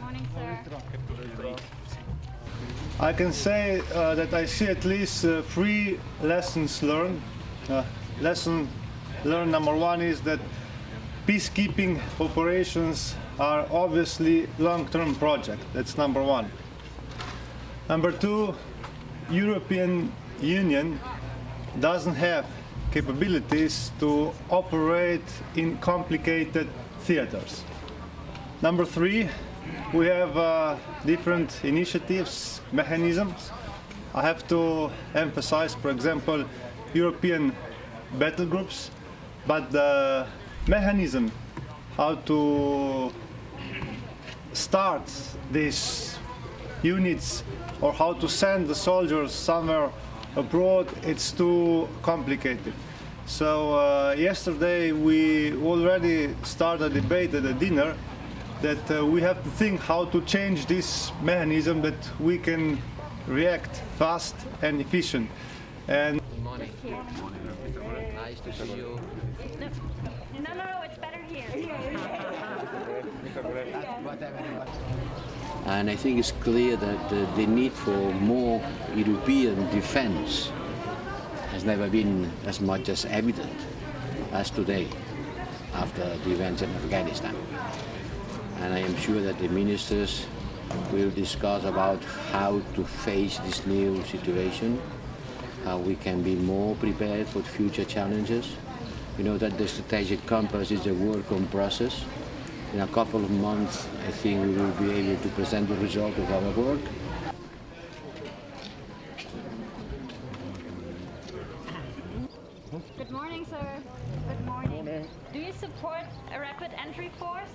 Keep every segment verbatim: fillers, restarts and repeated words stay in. Morning, sir. I can say uh, that I see at least uh, three lessons learned. Uh, lesson learned number one is that peacekeeping operations are obviously long-term project. That's number one. Number two, European Union doesn't have capabilities to operate in complicated theaters. Number three, we have uh, different initiatives, mechanisms. I have to emphasize, for example, European battle groups, but the mechanism how to start these units or how to send the soldiers somewhere abroad, it's too complicated. So uh, yesterday we already started a debate at a dinner that uh, we have to think how to change this mechanism that we can react fast and efficient. And good morning. Nice to see you. No, no, no, it's better here. And I think it's clear that uh, the need for more European defense has never been as much as evident as today after the events in Afghanistan. And I am sure that the ministers will discuss about how to face this new situation, how we can be more prepared for future challenges. You know that the strategic compass is a work on process. In a couple of months, I think we will be able to present the result of our work. Good morning, sir. Good morning. Morning. Do you support a rapid entry force?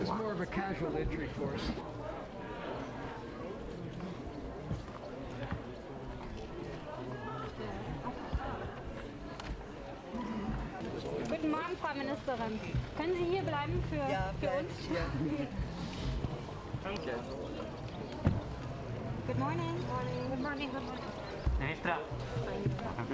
It's more of a casual entry force. Guten Morgen, Frau Ministerin. Können Sie hier bleiben für, ja, für uns? Ja. Danke. Good morning. Good morning. Good morning. Good morning.